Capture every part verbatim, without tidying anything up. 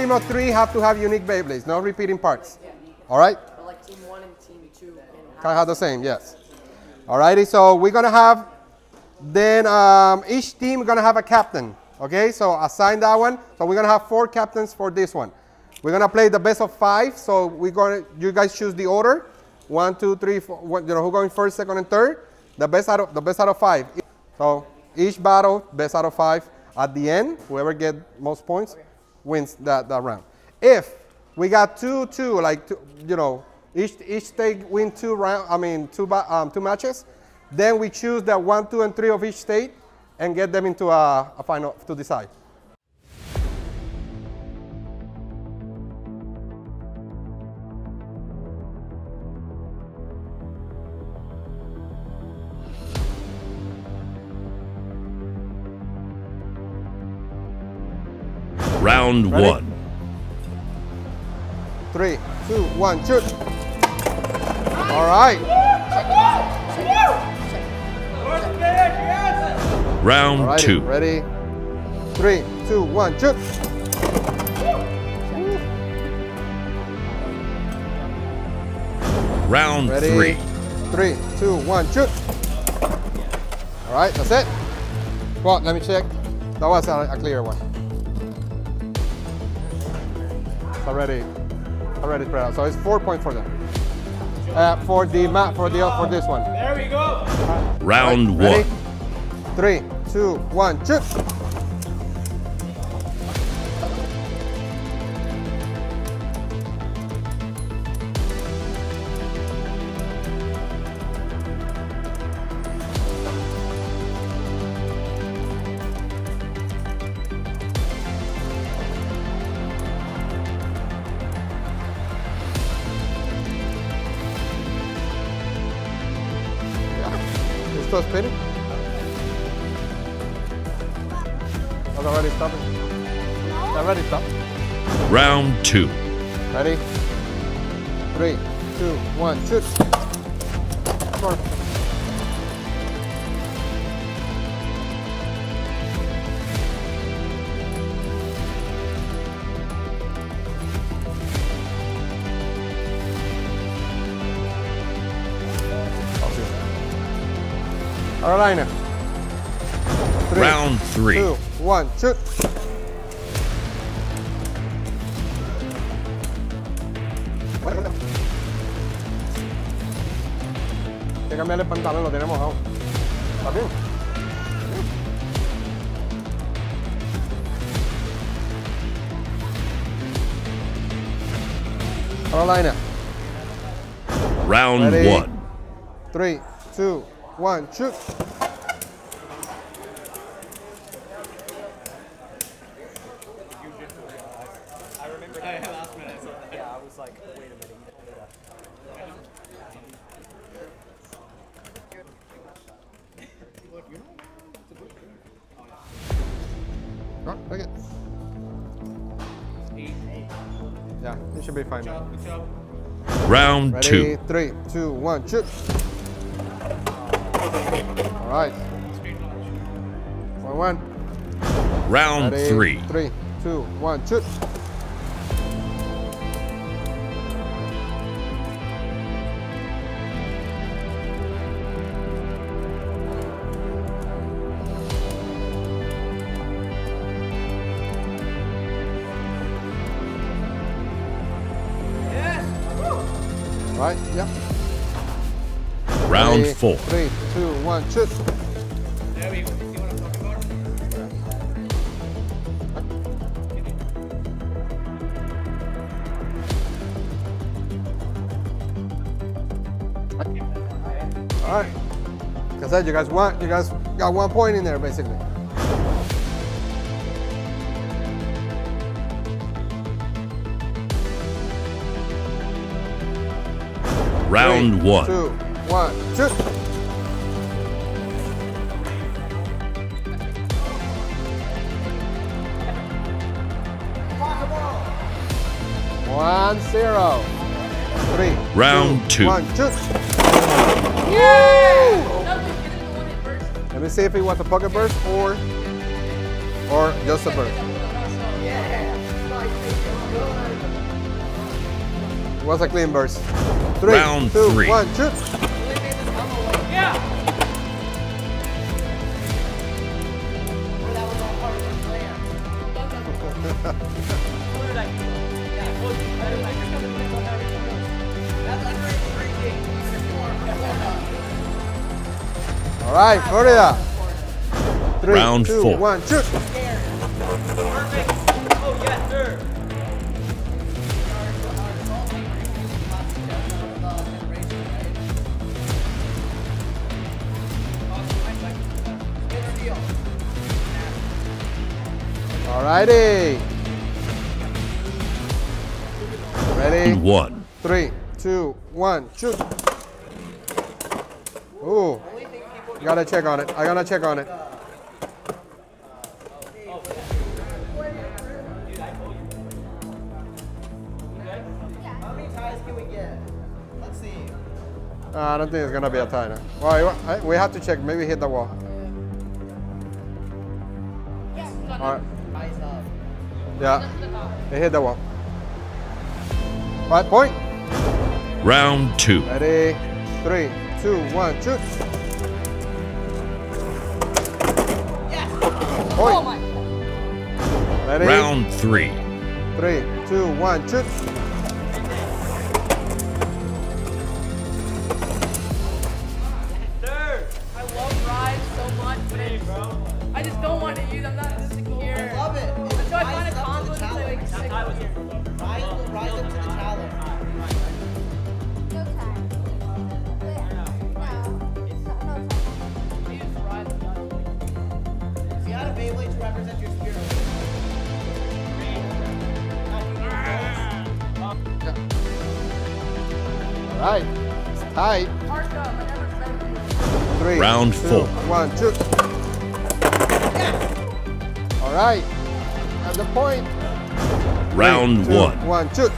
team of three have to have unique Beyblades, no repeating parts. All right? But like team one and team two can have the same, yes. All righty, so we're going to have, then um, each team is going to have a captain. Okay, so assign that one. So we're going to have four captains for this one. We're going to play the best of five. So we're going to, you guys choose the order. One, two, three, four, one, you know, who's going first, second, and third. The best out of, the best out of five. So each battle, best out of five. At the end, whoever gets most points wins that, that round. If we got two, two, like, two, you know, each, each state win two round, I mean, two, um, two matches, then we choose the one, two, and three of each state and get them into a, a final to decide. Round Ready? one. Three, two, one, shoot. All right. Round Alrighty. two. Ready? Three, two, one, shoot. Round Ready? three. Three, two, one, shoot. All right, that's it. Well, let me check. That was a, a clear one. Already, already spread out. So it's four points for them. Uh, for the map, for the for this one. There we go. Uh, Round right, one. Ready? Three, two, one, shoot. Still spinning? That's already stopping. Already stopped. Round two. Ready? Three, two, one, shoot. Four. Carolina. Three, Round three. Two, one, shoot. Hay que cambiarle el pantalón, lo tiene mojado. ¿Está bien? Carolina. Round Ready? one. Three, two, one, shoot. I remember last minute. Yeah, I was like, wait a minute. Look, you know, look at it. Yeah, it should be fine. Round Ready, two. Three, two, one, shoot. All right. One, one. Round Ready, three. Three, two, one, shoot. Yes. All right. Yep. Round Three, four. Three, two, one, shoot. There we go. See what I'm talking about? All right. Like I said, you guys want, you guys got one point in there, basically. Round Three, one. Two, One, two. One, zero. Three. Round two. two. One, two. Yeah! Let me see if he wants a pocket burst or, or just a burst. Yeah. It was a clean burst. Three, Round two, three. One, shoot. Yeah. All right, Florida. Three, Round two, four. One, shoot. Perfect. Oh, yes, sir. All righty. Ready? One. Three, two, one, shoot. Ooh. Gotta check on it. I gotta check on it. How many ties can we get? Let's see. I don't think it's gonna be a tie now. Well, we have to check. Maybe hit the wall. All right. Yeah. It hit the wall. Five point. Round two. Ready? Three, two, one, shoot. Point. Oh my. Ready? Round three. Three, two, one, shoot. Sir, I love rides so much, but hey, bro. I just don't want to use. I'm not insecure. I love it. That's why I find a combo that's like sick. Rise up to the challenge. No time. Beyblade to represent your spirit. All right. Tight. Three. Round two, four. One, two. Yes. All right. At the point. Round Three, two, one. One, two.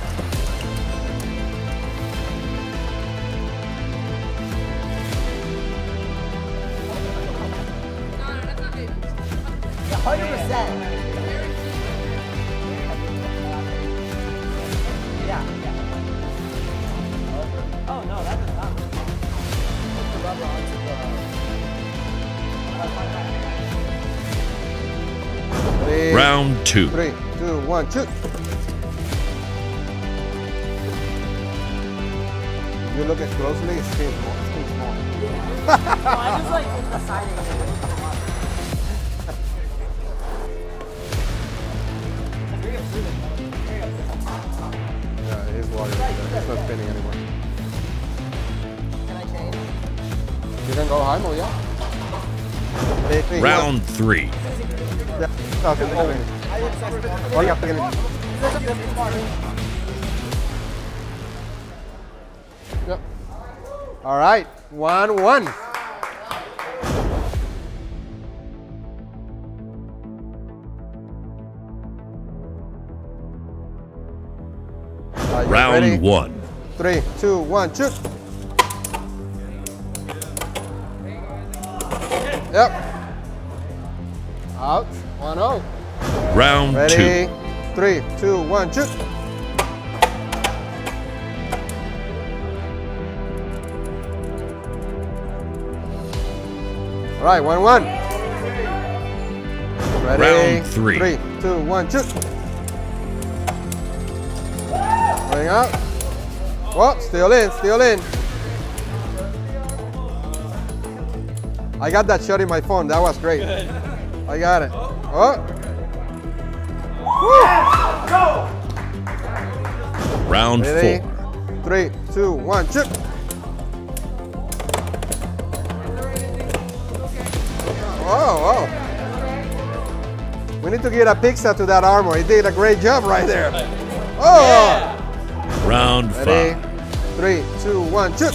Round two. Three, two, one, shoot. If you look at closely, it's still small. It's still small. Yeah. No, I just like deciding it. Yeah, it is water. It's not spinning anymore. Can I change? You can go high more, yeah? Round three. No, okay, oh, oh, yeah, yep. All right, one, one. Right, Round ready? one. Three, two, one, shoot. Yep. Out. One oh. Round Ready? two. Three, two, one, shoot. All right, one one. Ready? Round three. Three, two, one, shoot. Going out. Oh, still in, still in. I got that shot in my phone. That was great. Good. I got it. Oh! Woo. Round Ready? four. Three, two, one, shoot! Whoa, whoa! We need to get a pizza to that armor. He did a great job right there. Oh! Round Ready? five. Three, two, one, shoot!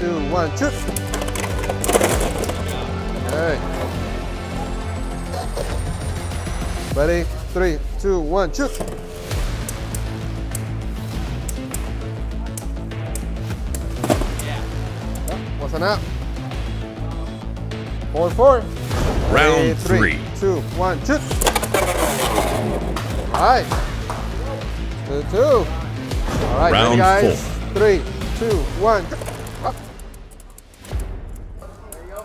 two, one, two. All right. Ready, three, two, one, two. Wasn't out. Four, four. Round three, three. Two, one, two. All right. Two, two. All right, Round guys. Four. Three, two, one. Up. There you go.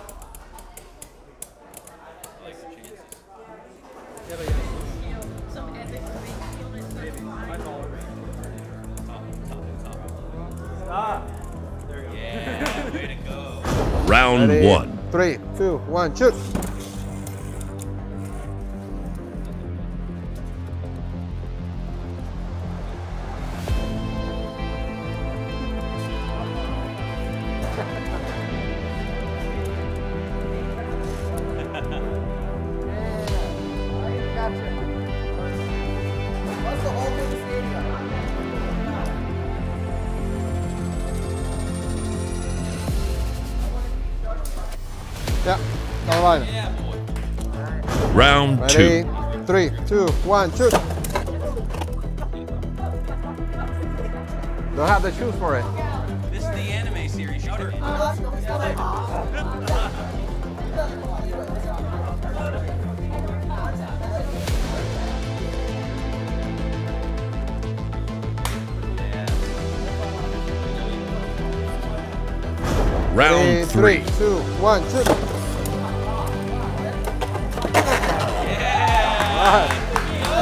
Stop. There you go. Yeah, way to go. Round Ready, one. Three, two, one, shoot. Yeah, Carolina. Yeah, boy. Round Ready, two. Three, two, one, shoot. Don't have the shoes for it. This is the anime series. Shoot her. Round three. Three, two, one, shoot. Right. Oh.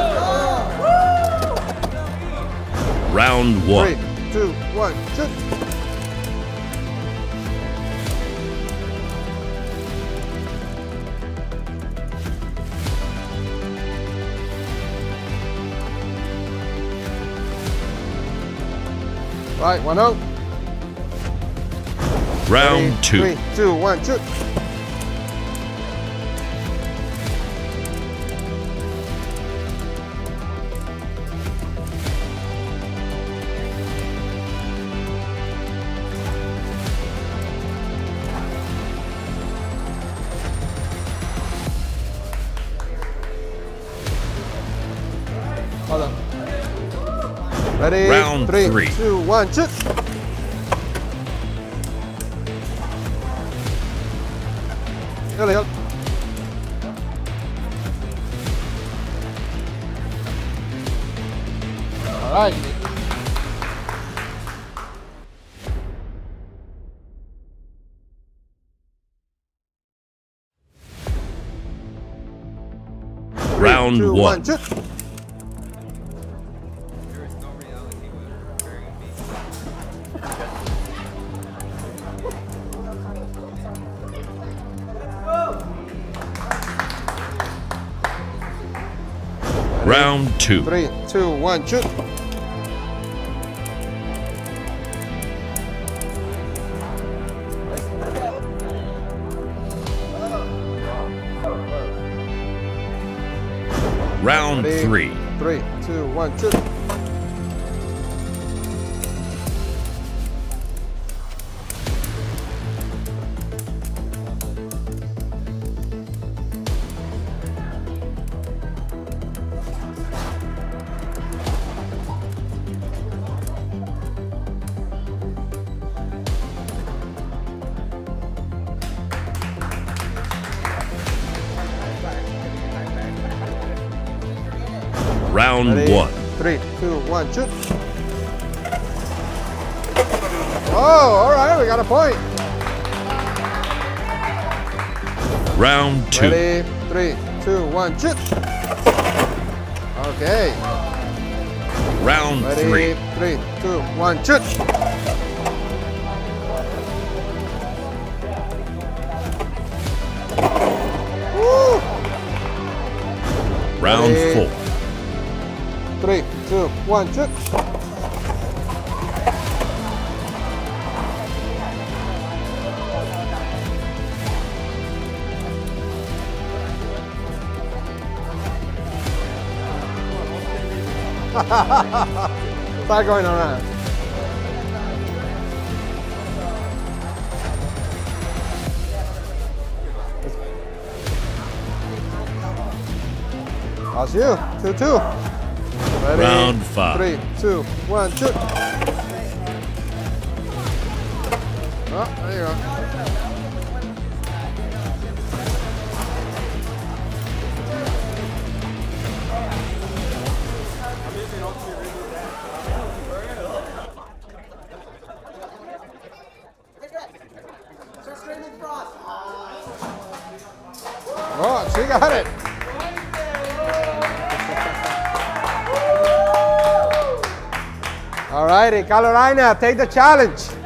Round one. Three, two, one, shoot. Right, one out. Round three, two. Three, two, one, shoot. Ready, Round three, three. Two, one, shoot. Really help. All right. Three, Round two, one. one shoot. Round two. Three, two, one, shoot. Round three. Three, two, one, shoot. Round Ready, one. Three, two, one, shoot. Oh, all right, we got a point. Round two. Ready, three, two, one, shoot. Okay. Round Ready, three. Three, two, one, shoot. Woo. Round Ready, four. Three, two, one, shoot. Start going around. That's you. Two, two. Ready? Round five. Three, two, one, two. Oh, there you go. Oh, she got it. All righty, Carolina, take the challenge.